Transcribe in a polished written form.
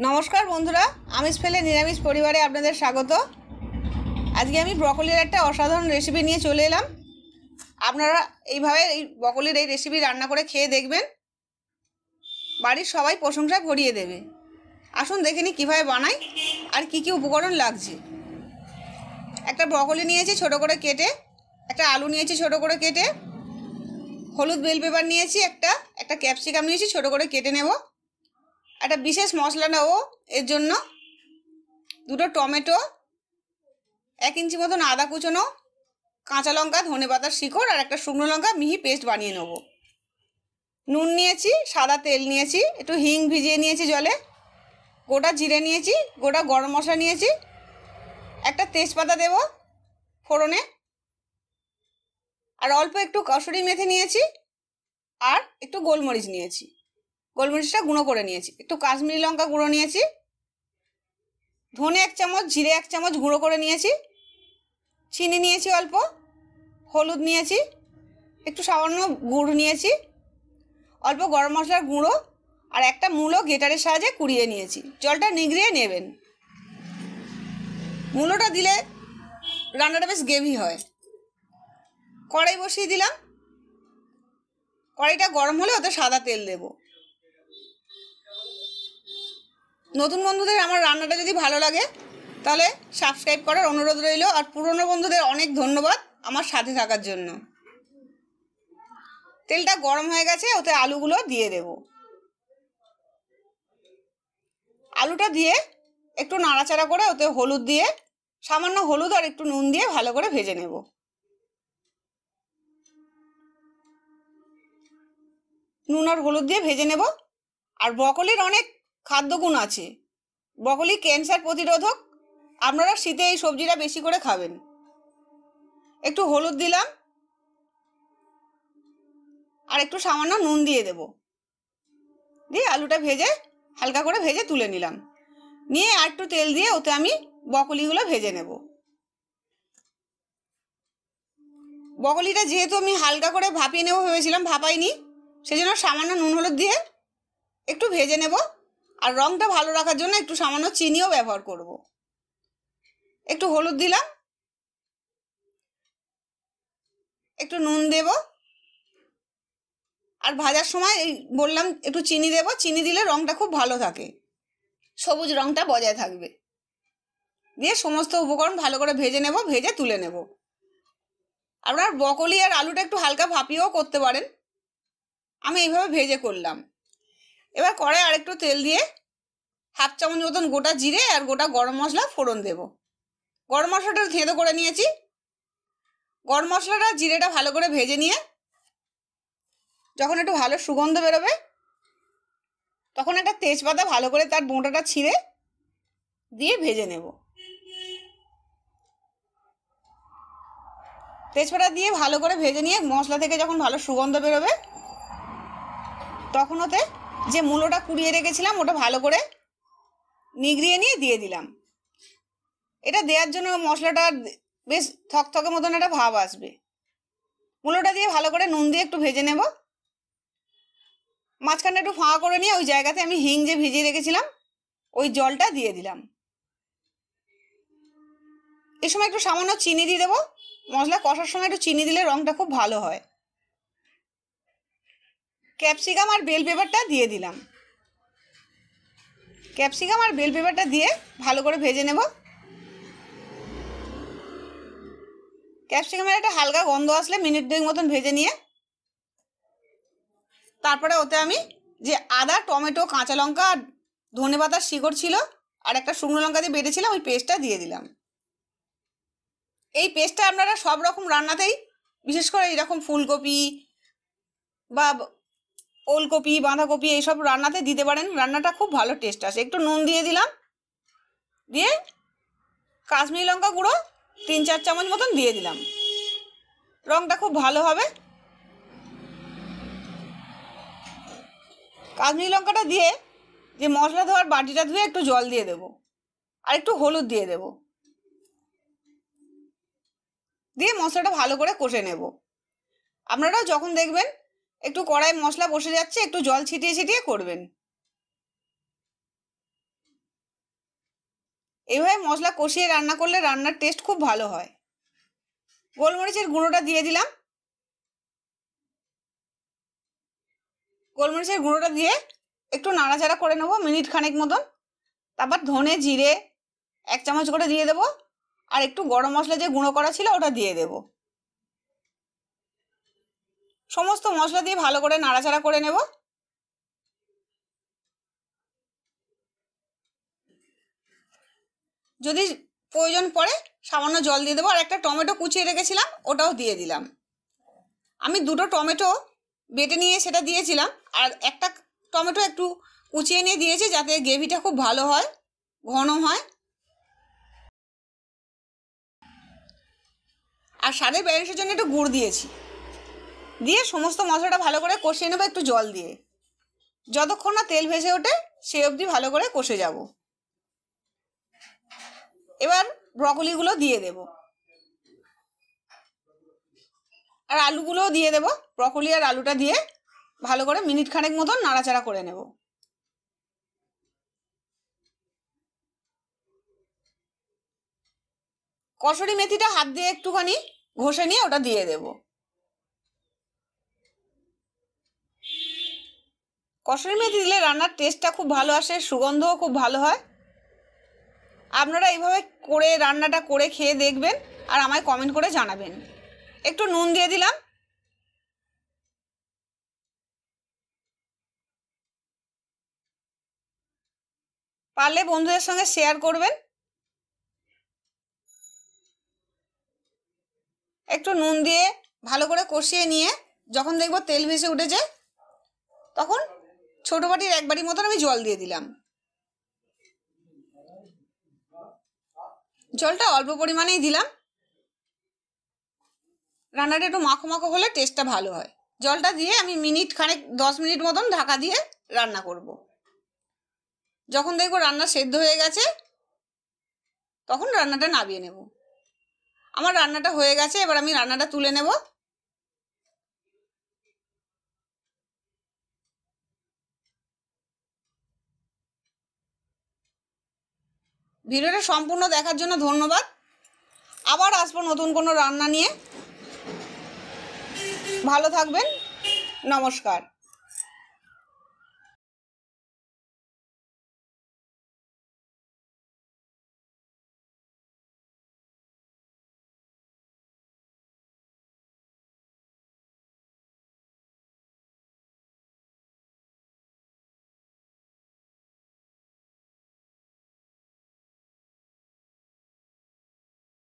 नमस्कार बंधुरा आमिष फेले निरामिष परिवारे आपनादेर स्वागत। आज के आमी ब्रकलिर एक असाधारण रेसिपि निये चले एलाम। आपनारा एइभाबे ब्रकलिर एइ रेसिपि रान्ना करे खेये देखबेन, बाड़िर सबाई प्रशंसा भरिये देबे। आसुन देखे नि किभाबे बानाई आर कि कि उपकरण लागछे। एकटा ब्रकलि नियेछि छोटो करे केटे, एकटा आलू नियेछि छोटो करे केटे, हलुद बेल पेपार नियेछि, एकटा क्यापसिकाम नियेछि छोटो करे केटे नेब। একটা বিশেষ মশলা নেব, এর জন্য দুটো টমেটো, 1 ইঞ্চি মতন আদা কুচনো, কাঁচা লঙ্কা, ধনে পাতার শিকড় আর একটা শুকনো লঙ্কা মিহি পেস্ট বানিয়ে নেব। নুন নিয়েছি, সাদা তেল নিয়েছি, একটু হিং ভিজিয়ে নিয়েছি জলে, গোটা জিরে নিয়েছি, গোটা গরম মশলা নিয়েছি, একটা তেজপাতা দেব ফোড়নে, আর অল্প একটু কসুরি মেথি নিয়েছি আর একটু গোলমরিচ নিয়েছি। গোলমরিচটা গুঁড়ো করে নিয়েছি, একটু কাশ্মীরি লঙ্কা গুঁড়ো নিয়েছি, ধনে 1 চামচ, জিরে 1 চামচ গুঁড়ো করে নিয়েছি, চিনি নিয়েছি অল্প, হলুদ নিয়েছি, একটু সামান্য গুড় নিয়েছি, অল্প গরম মশলার গুঁড়ো আর একটা মূলো গ্রেটারের সাহায্যে কুড়িয়ে নিয়েছি। জলটা নিগড়িয়ে নেবেন, মূলোটা দিলে রান্নাটা বেশ গ্রেভি হয়। কড়াই বসিয়ে দিলাম, কড়াইটা গরম হলে ওতে সাদা তেল দেবো। নতুন বন্ধুদের আমার রান্নাটা যদি ভালো লাগে তাহলে সাবস্ক্রাইব করার অনুরোধ রইল, আর পুরনো বন্ধুদের অনেক ধন্যবাদ আমার সাথে থাকার জন্য। তেলটা গরম হয়ে গেছে, ওতে আলুগুলো দিয়ে দেব। আলুটা দিয়ে একটু নাড়াচাড়া করে ওতে হলুদ দিয়ে, সামান্য হলুদ আর একটু নুন দিয়ে ভালো করে ভেজে নেব। নুন আর হলুদ দিয়ে ভেজে নেব। আর ব্রকলির অনেক খাদ্যগুণ আছে, ব্রকলি ক্যান্সার প্রতিরোধক। আপনারা শীতে এই সবজিটা বেশি করে খাবেন। একটু হলুদ দিলাম আর একটু সামান্য নুন দিয়ে দেব, দিয়ে আলুটা ভেজে হালকা করে ভেজে তুলে নিলাম। নিয়ে আর একটু তেল দিয়ে ওতে আমি ব্রকলিগুলো ভেজে নেব। ব্রকলিটা যেহেতু আমি হালকা করে ভাপিয়ে নেব ভেবেছিলাম, ভাপাইনি, সেজন্য সামান্য নুন হলুদ দিয়ে একটু ভেজে নেব। আর রঙটা ভালো রাখার জন্য একটু সামান্য চিনিও ব্যবহার করব। একটু হলুদ দিলাম, একটু নুন দেব, আর ভাজার সময় বললাম একটু চিনি দেব। চিনি দিলে রঙটা খুব ভালো থাকে, সবুজ রঙটা বজায় থাকবে। দিয়ে সমস্ত উপকরণ ভালো করে ভেজে নেব, ভেজে তুলে নেব। আপনার ব্রকলি আর আলুটা একটু হালকা ভাপিয়েও করতে পারেন, আমি এইভাবে ভেজে করলাম। এবার কড়াই আর একটু তেল দিয়ে 1/2 চামচ মতন গোটা জিরে আর গোটা গরম মশলা ফোড়ন দেব। গরম মশলাটা থেঁতো করে নিয়েছি, গরম মশলাটা জিরেটা ভালো করে ভেজে নিয়ে যখন একটু ভালো সুগন্ধ বেরোবে তখন একটা তেজপাতা ভালো করে তার বোঁটাটা ছিঁড়ে দিয়ে ভেজে নেব। তেজপাতা দিয়ে ভালো করে ভেজে নিয়ে মশলা থেকে যখন ভালো সুগন্ধ বেরোবে তখন ওতে যে মূলোটা কুড়িয়ে রেখেছিলাম ওটা ভালো করে নিগড়িয়ে নিয়ে দিয়ে দিলাম। এটা দেওয়ার জন্য মশলাটা বেশ থকথকে মতন একটা ভাব আসবে। মূলোটা দিয়ে ভালো করে নুন দিয়ে একটু ভেজে নেব। মাঝখানটা একটু ফাঁকা করে নিয়ে ওই জায়গাতে আমি হিং যে ভিজিয়ে রেখেছিলাম ওই জলটা দিয়ে দিলাম। এ সময় একটু সামান্য চিনি দিয়ে দেবো, মশলা কষার সময় একটু চিনি দিলে রঙটা খুব ভালো হয়। ক্যাপসিকাম আর বেল পেপারটা দিয়ে দিলাম। ক্যাপসিকাম আর বেল পেপারটা দিয়ে ভালো করে ভেজে নেব। ক্যাপসিকামের একটা হালকা গন্ধ আসলে মিনিট 2 মতন ভেজে নিয়ে তারপরে ওতে আমি যে আদা, টমেটো, কাঁচা লঙ্কা আর ধনে পাতার শিকড় ছিল আর একটা শুকনো লঙ্কা দিয়ে বেটেছিলাম ওই পেস্টটা দিয়ে দিলাম। এই পেস্টটা আপনারা সব রকম রান্নাতেই, বিশেষ করে এরকম ফুলকপি বা ওলকপি, বাঁধাকপি এইসব রান্নাতে দিতে পারেন, রান্নাটা খুব ভালো টেস্ট আসে। একটু নুন দিয়ে দিলাম, দিয়ে কাশ্মীরি লঙ্কা গুঁড়ো 3-4 চামচ মতন দিয়ে দিলাম, রঙটা খুব ভালো হবে। কাশ্মীরি লঙ্কাটা দিয়ে যে মশলা ধোয়ার বাটিটা ধুয়ে একটু জল দিয়ে দেবো আর একটু হলুদ দিয়ে দেবো, দিয়ে মশলাটা ভালো করে কষে নেব। আপনারা যখন দেখবেন একটু কড়াই মশলা বসে যাচ্ছে, একটু জল ছিটিয়ে ছিটিয়ে করবেন। এইভাবে মশলা কষিয়ে রান্না করলে রান্নার টেস্ট খুব ভালো হয়। গোলমরিচের গুঁড়োটা দিয়ে দিলাম। গোলমরিচের গুঁড়োটা দিয়ে একটু নাড়াচাড়া করে নেব মিনিট খানেক মতন। তারপর ধনে জিরে 1 চামচ করে দিয়ে দেবো, আর একটু গরম মশলা যে গুঁড়ো করা ছিল ওটা দিয়ে দেব। সমস্ত মশলা দিয়ে ভালো করে নাড়াচাড়া করে নেব। যদি প্রয়োজন পড়ে সামান্য জল দিয়ে দেবো। আর একটা টমেটো কুচিয়ে রেখেছিলাম ওটাও দিয়ে দিলাম। আমি 2টো টমেটো বেটে নিয়ে সেটা দিয়েছিলাম, আর একটা টমেটো একটু কুচিয়ে নিয়ে দিয়েছি যাতে গ্রেভিটা খুব ভালো হয়, ঘন হয়। আর স্বাদের ব্যালেন্সের জন্য একটু গুড় দিয়েছি। দিয়ে সমস্ত মশলাটা ভালো করে কষিয়ে নেবো একটু জল দিয়ে, যতক্ষণ না তেল ভেসে ওঠে সে অবধি ভালো করে কষে যাব। এবার ব্রকলিগুলো দিয়ে দেব, আর আলুগুলোও দিয়ে দেব। ব্রকলি আর আলুটা দিয়ে ভালো করে মিনিট খানেক মতন নাড়াচাড়া করে নেব। কসুরি মেথিটা হাত দিয়ে একটুখানি ঘষে নিয়ে ওটা দিয়ে দেব। কসুরি মেথি দিলে রান্নার টেস্টটা খুব ভালো আসে, সুগন্ধও খুব ভালো হয়। আপনারা এইভাবে করে রান্নাটা করে খেয়ে দেখবেন, আর আমায় কমেন্ট করে জানাবেন। একটু নুন দিয়ে দিলাম। পারলে বন্ধুদের সঙ্গে শেয়ার করবেন। একটু নুন দিয়ে ভালো করে কষিয়ে নিয়ে যখন দেখব তেল ভেসে উঠেছে তখন ছোট বাটির 1 বাটি মতন আমি জল দিয়ে দিলাম। জলটা অল্প পরিমাণেই দিলাম, রান্নাটা একটু মাখো মাখো হলে টেস্টটা ভালো হয়। জলটা দিয়ে আমি মিনিট খানেক 10 মিনিট মতন ঢাকা দিয়ে রান্না করব। যখন দেখব রান্না সেদ্ধ হয়ে গেছে তখন রান্নাটা নামিয়ে নেব। আমার রান্নাটা হয়ে গেছে, এবার আমি রান্নাটা তুলে নেব। ভিডিওটা সম্পূর্ণ দেখার জন্য ধন্যবাদ। আবার আসবো নতুন কোনো রান্না নিয়ে। ভালো থাকবেন, নমস্কার।